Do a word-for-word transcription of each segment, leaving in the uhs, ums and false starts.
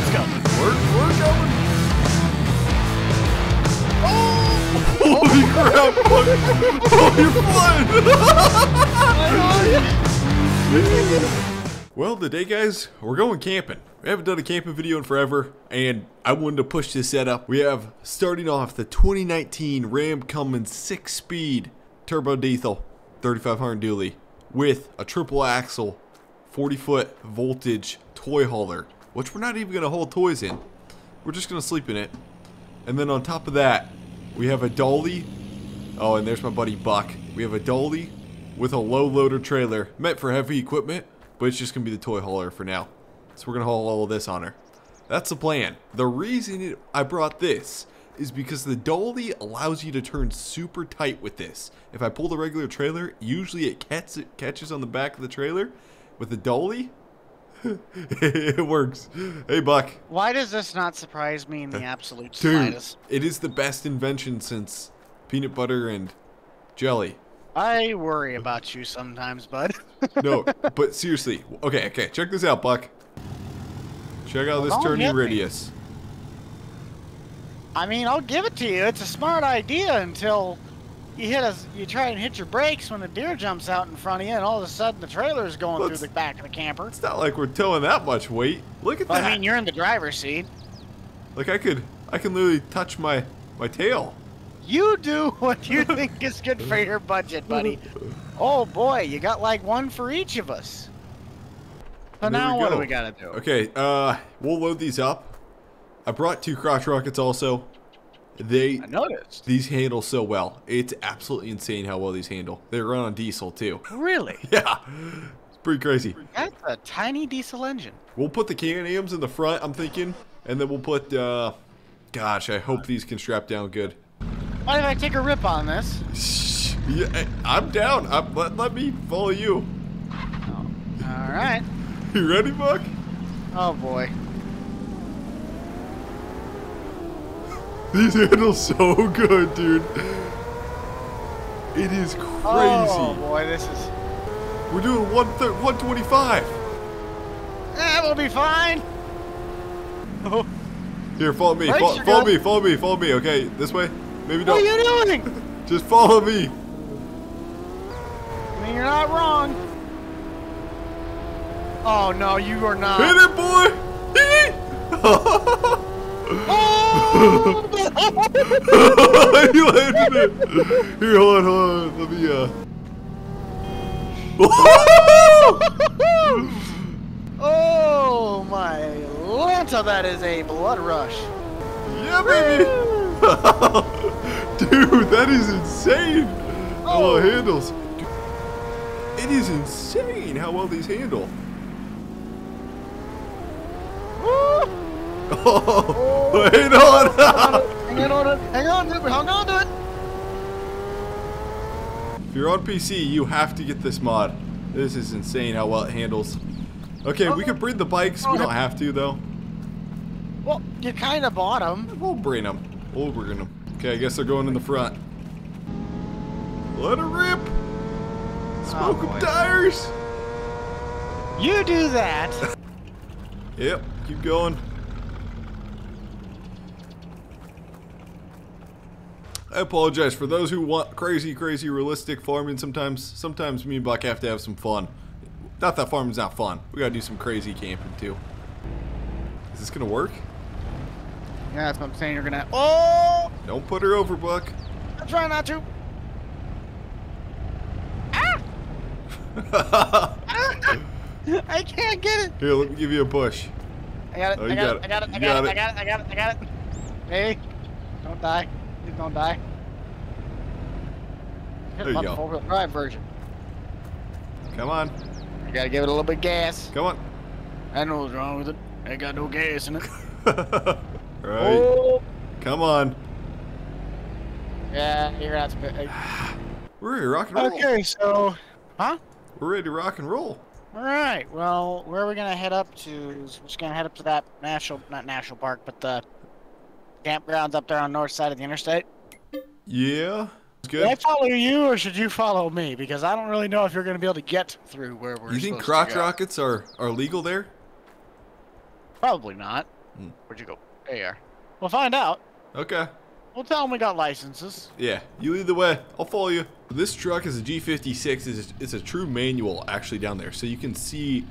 Let's go. We're, we're going. Oh! Holy crap! Oh, you're flying! Well, today, guys, we're going camping. We haven't done a camping video in forever, and I wanted to push this setup. We have, starting off, the twenty nineteen Ram Cummins six speed turbo diesel thirty-five hundred dually with a triple axle forty foot voltage toy hauler, which we're not even going to haul toys in. We're just going to sleep in it. And then on top of that, we have a dolly. Oh, and there's my buddy Buck. We have a dolly with a low loader trailer meant for heavy equipment, but it's just going to be the toy hauler for now. So we're going to haul all of this on her. That's the plan. The reason I brought this is because the dolly allows you to turn super tight with this. If I pull the regular trailer, usually it, catch, it catches on the back of the trailer. With the dolly, it works. Hey, Buck. Why does this not surprise me in the absolute Dude, slightest? It is the best invention since peanut butter and jelly. I worry about you sometimes, bud. No, but seriously. Okay, okay. Check this out, Buck. Check out well, this turning radius. Me. I mean, I'll give it to you. It's a smart idea until you hit us. You try and hit your brakes when the deer jumps out in front of you, and all of a sudden the trailer is going well, through the back of the camper. It's not like we're towing that much weight. Look at well, that. I mean, you're in the driver's seat. Like I could, I can literally touch my my tail. You do what you think is good for your budget, buddy. Oh boy, you got like one for each of us. So now what do we gotta do? Okay, uh, we'll load these up. I brought two crotch rockets also. They I noticed these handle so well. It's absolutely insane how well these handle. They run on diesel too. Really? Yeah, it's pretty crazy. That's a tiny diesel engine. We'll put the Can-Ams in the front, I'm thinking, and then we'll put. Uh, gosh, I hope these can strap down good. Why did I take a rip on this? Yeah, I'm down. I'm, let, let me follow you. Oh, all right. You ready, Buck? Oh boy. These handle so good, dude. It is crazy. Oh boy, this is. We're doing one twenty-five. That will be fine. Oh. Here, follow me. Fo follow go. me. Follow me. Follow me. Okay, this way. Maybe don't. What are you doing? Just follow me. I mean, you're not wrong. Oh no, you are not. Hit it, boy. Oh. He landed it. Here, hold on, hold on. Let me, uh. Oh, my Lanta, that is a blood rush. Yeah, baby. Dude, that is insane. Oh, oh handles. Dude, it is insane how well these handle. Oh, oh, hang on! Hang on to it! Hang on to it! Hang on to it! If you're on P C, you have to get this mod. This is insane how well it handles. Okay, oh, we can bring the bikes. We don't have to, though. Well, you kind of bought them. We'll bring them. We'll bring them. Okay, I guess they're going in the front. Let it rip! Smoke them tires! You do that! Yep, keep going. I apologize for those who want crazy, crazy, realistic farming. Sometimes, sometimes me and Buck have to have some fun. Not that farming's not fun. We gotta do some crazy camping too. Is this gonna work? Yeah, that's what I'm saying. You're gonna. Oh! Don't put her over, Buck. I'm trying not to. Ah! I can't get it. Here, let me give you a push. I got it. Oh, I got, got it. it. I got, got it. it. I got it. I got it. I got it. Hey, don't die. Don't die. There you go. Four-wheel drive version. Come on. You gotta give it a little bit of gas. Come on. I know what's wrong with it. Ain't got no gas in it. Right. Oh. Come on. Yeah, you're out to pay. We're ready to rock and roll. Okay, so, huh? We're ready to rock and roll. All right. Well, where are we gonna head up to? We're just gonna head up to that national, not national park, but the. Campgrounds up there on the north side of the interstate. Yeah. Good. Should I follow you or should you follow me? Because I don't really know if you're going to be able to get through where we're supposed to go. You think crotch rockets are, are legal there? Probably not. Where'd you go? There you are. We'll find out. Okay. We'll tell them we got licenses. Yeah, you either way. I'll follow you. This truck is a G fifty-six. It's a true manual, actually, down there. So you can see,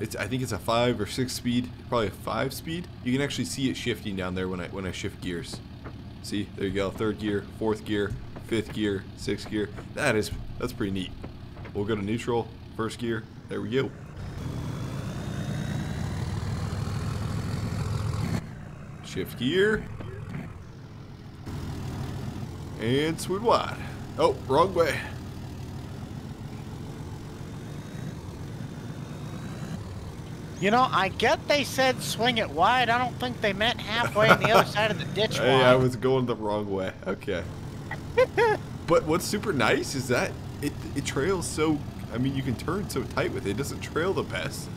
it's I think it's a five or six speed, probably a five speed. You can actually see it shifting down there when I when I shift gears. See, there you go. Third gear, fourth gear, fifth gear, sixth gear. That is that's pretty neat. We'll go to neutral, first gear. There we go. Shift gear. And sweep wide. Oh, wrong way. You know, I get they said swing it wide. I don't think they meant halfway on the other side of the ditch. Hey, wide. I was going the wrong way. Okay. But what's super nice is that it, it trails so, I mean, you can turn so tight with it. It doesn't trail the best.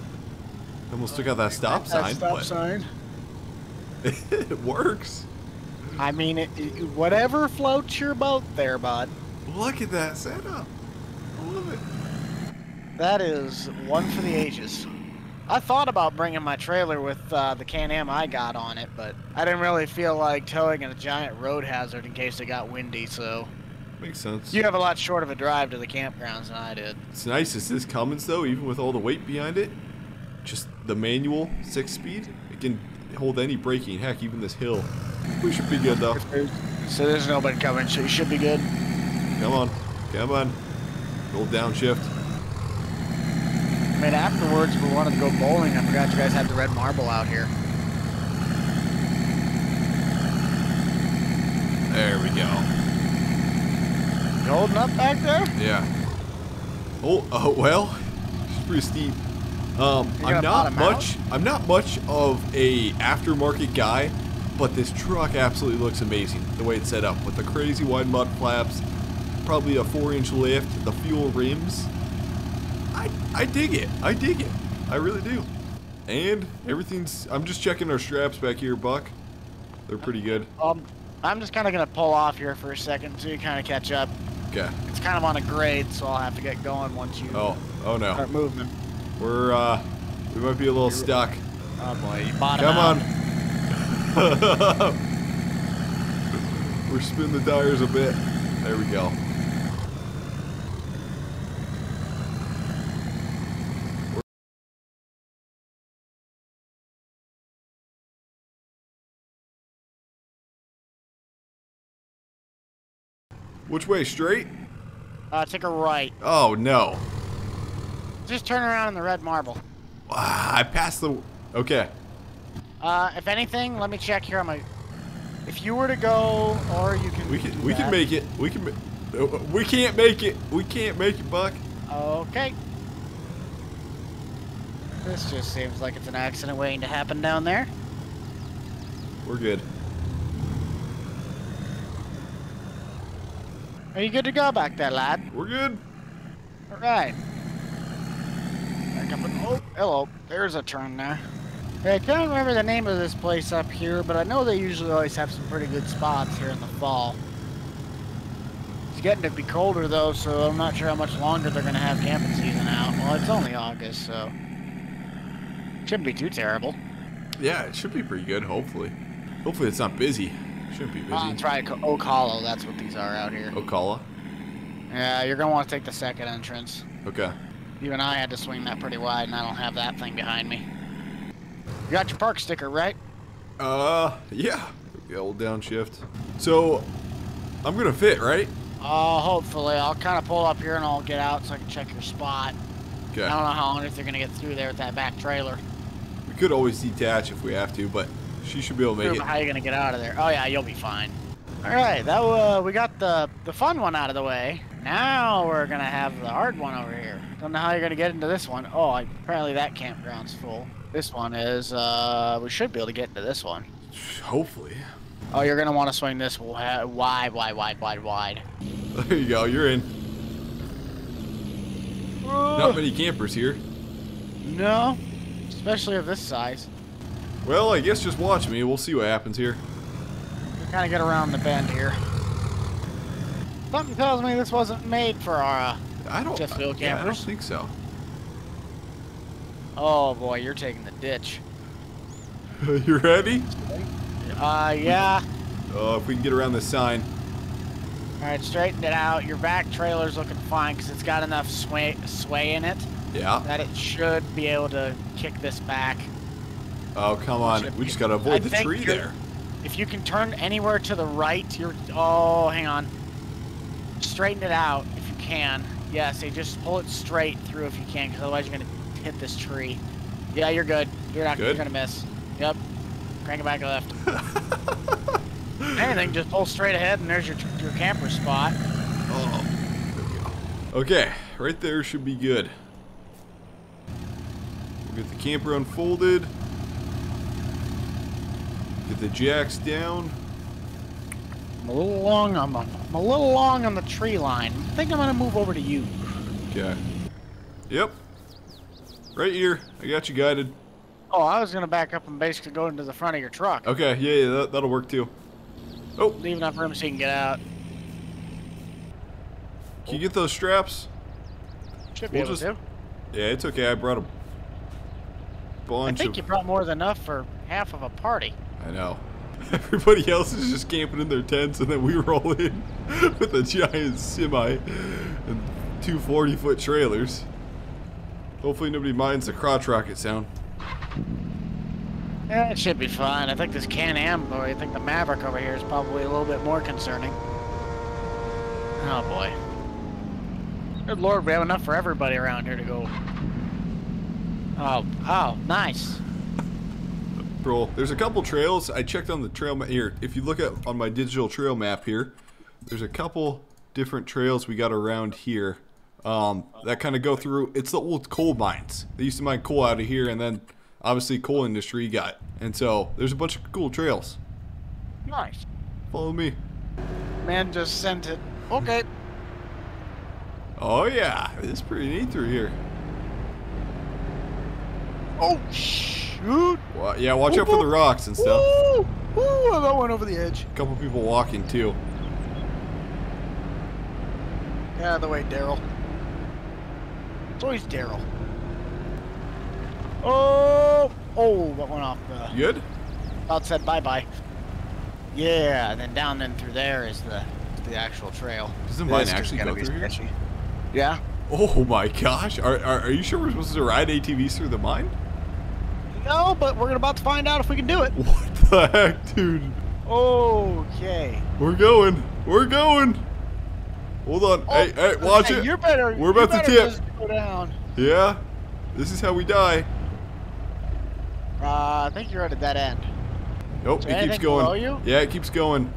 Almost took out that stop sign. That stop sign. It works. I mean, it, it, whatever floats your boat there, bud. Look at that setup. I love it. That is one for the ages. I thought about bringing my trailer with uh, the Can-Am I got on it, but I didn't really feel like towing a giant road hazard in case it got windy, so... Makes sense. You have a lot short of a drive to the campgrounds than I did. It's nice. Is this Cummins, though, even with all the weight behind it? Just the manual, six-speed? It can hold any braking. Heck, even this hill. We should be good, though. So there's nobody coming, so you should be good. Come on. Come on. Little downshift. I mean, afterwards, we wanted to go bowling. I forgot you guys had the red marble out here. There we go. You holding up back there? Yeah. Oh, oh well. It's pretty steep. Um, I'm not much. I'm not much of a aftermarket guy. But this truck absolutely looks amazing, the way it's set up, with the crazy wide mud flaps, probably a four inch lift, the fuel rims. I, I dig it. I dig it. I really do. And everything's... I'm just checking our straps back here, Buck. They're pretty good. Um, I'm just kind of going to pull off here for a second so you kind of catch up. Okay. It's kind of on a grade, so I'll have to get going once you oh. Oh, no. Start moving. We're, uh... We might be a little You're, stuck. Oh, boy. You bottom Come out. on. We're spinning the tires a bit. There we go. Which way? Straight? Uh, take a right. Oh, no. Just turn around in the red marble. Ah, I passed the... Okay. Uh, if anything, let me check here on my. If you were to go, or you can. We can. We that. can make it. We can. We can't make it. We can't make it, Buck. Okay. This just seems like it's an accident waiting to happen down there. We're good. Are you good to go back there, lad? We're good. All right. Back up and oh, hello. There's a turn there. I don't remember the name of this place up here, but I know they usually always have some pretty good spots here in the fall. It's getting to be colder, though, so I'm not sure how much longer they're going to have camping season out. Well, it's only August, so shouldn't be too terrible. Yeah, it should be pretty good, hopefully. Hopefully it's not busy. It shouldn't be busy. Uh, it's right, Ocala, that's what these are out here. Ocala? Yeah, you're going to want to take the second entrance. Okay. You and I had to swing that pretty wide, and I don't have that thing behind me. You got your park sticker, right? Uh, yeah. The old downshift. So, I'm gonna fit, right? Oh, uh, hopefully. I'll kind of pull up here and I'll get out so I can check your spot. Okay. I don't know how on earth they're gonna get through there with that back trailer. We could always detach if we have to, but she should be able to make it. How are you gonna get out of there? Oh yeah, you'll be fine. All right, that uh, we got the the fun one out of the way. Now we're gonna have the hard one over here. Don't know how you're gonna get into this one. Oh, I, apparently that campground's full. This one is, uh, we should be able to get into this one. Hopefully. Oh, you're going to want to swing this wide, wide, wide, wide, wide. There you go. You're in. Ooh. Not many campers here. No, especially of this size. Well, I guess just watch me. We'll see what happens here. We'll kind of get around the bend here. Something tells me this wasn't made for our I don't, Jeffville campers. Yeah, I don't think so. Oh boy, you're taking the ditch. You ready? Uh, yeah. Oh, if we can get around this sign. Alright, straighten it out. Your back trailer's looking fine because it's got enough sway, sway in it. Yeah. That it should be able to kick this back. Oh, come on. We just got to avoid the tree there. If you can turn anywhere to the right, you're... Oh, hang on. Straighten it out if you can. Yeah, so just pull it straight through if you can, because otherwise you're going to hit this tree. Yeah, you're good. You're not going to miss. Yep. Crank it back left. Anything, just pull straight ahead, and there's your, your camper spot. Oh. Okay, right there should be good. We'll get the camper unfolded. Get the jacks down. I'm a little long on the, I'm a little long on the tree line. I think I'm gonna move over to you. Okay. Yep. Right here. I got you guided. Oh, I was gonna back up and basically go into the front of your truck. Okay. Yeah, yeah, that, that'll work too. Oh, leave enough room so you can get out. Can you get those straps? Should be we'll able just, to. Yeah, it's okay. I brought a bunch. I think of... you brought more than enough for half of a party. I know. Everybody else is just camping in their tents, and then we roll in with a giant semi and two forty-foot trailers. Hopefully nobody minds the crotch rocket sound. Yeah, it should be fine. I think this Can-Am, boy, I think the Maverick over here is probably a little bit more concerning. Oh, boy. Good lord, we have enough for everybody around here to go. Oh, oh, nice. Roll. There's a couple trails. I checked on the trail map here. If you look at on my digital trail map here, there's a couple different trails we got around here um, that kind of go through. It's the old coal mines. They used to mine coal out of here, and then obviously coal industry got. And so there's a bunch of cool trails. Nice. Follow me. Man just sent it. Okay. Oh yeah, it's pretty neat through here. Oh shit. Well, yeah, watch ooh, out for the rocks and stuff. Ooh, ooh, that went over the edge. A couple people walking too. Get out of the way, Daryl. It's always Daryl. Oh, oh, that went off the. Good. About said bye bye. Yeah, and then down and through there is the the actual trail. Doesn't mine actually go through here? Sketchy. Yeah. Oh my gosh, are, are are you sure we're supposed to ride A T Vs through the mine? No, but we're about to find out if we can do it. What the heck, dude? Okay. We're going. We're going. Hold on. Oh, hey, hey, watch hey, it. You're better. We're about to tip. Go down. Yeah. This is how we die. Uh, I think you're right at that end. Nope, so it keeps going. You? Yeah, it keeps going.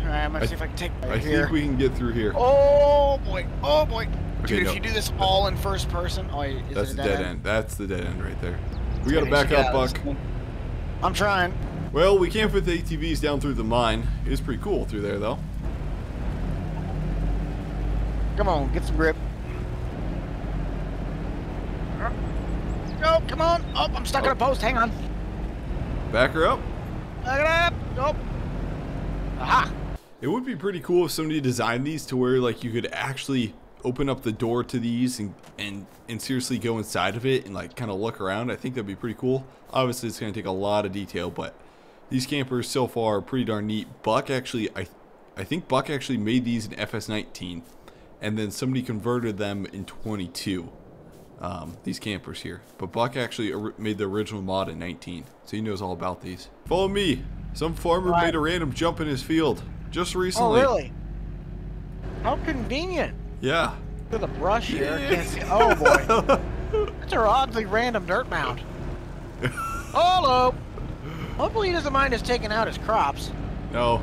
All right, I'm gonna I, see if I can take. Right I here. think we can get through here. Oh boy. Oh boy. Okay, dude, no. If you do this all in first person, oh, is that's it a dead, dead end? end. That's the dead end right there. We gotta back up, Buck. I'm trying. Well, we can't fit the A T Vs down through the mine. It's pretty cool through there, though. Come on, get some grip. No, come on. Oh, I'm stuck oh. in a post. Hang on. Back her up. Back it up. Nope. Aha. It would be pretty cool if somebody designed these to where, like, you could actually open up the door to these and and and seriously go inside of it and like kind of look around. I think that'd be pretty cool. Obviously it's going to take a lot of detail, but these campers so far are pretty darn neat. Buck actually I I think Buck actually made these in F S nineteen and then somebody converted them in twenty-two, um, these campers here, but Buck actually made the original mod in nineteen, so he knows all about these. Follow me. Some farmer right. made a random jump in his field just recently. Oh really? How convenient. Yeah. To the brush here. Can't see. Oh boy. That's our oddly random dirt mound. Hello. Hopefully he doesn't mind us taking out his crops. No.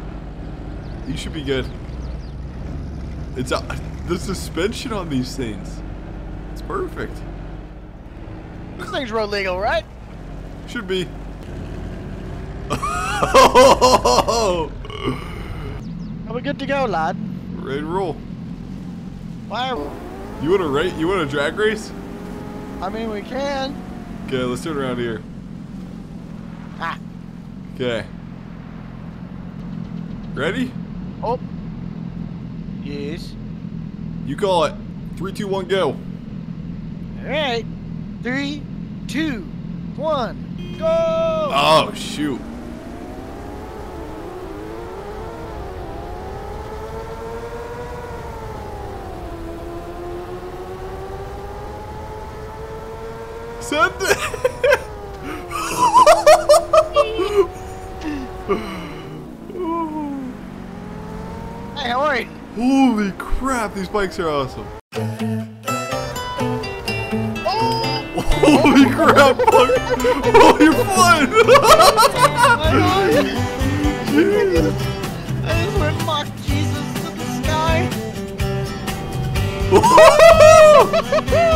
You should be good. It's uh, the suspension on these things. It's perfect. This thing's road legal, right? Should be. Are we good to go, lad? We're ready to roll. Why? You want to rate? You want a drag race? I mean, we can. Okay, let's turn around here. Ah. Okay. Ready? Oh. Yes. You call it. Three, two, one, go. All right. Three, two, one, go. Oh, shoot. Something. Hey, how are you? Holy crap, these bikes are awesome. Holy crap, fuck! Oh, you're flying! I just went mock Jesus to the sky!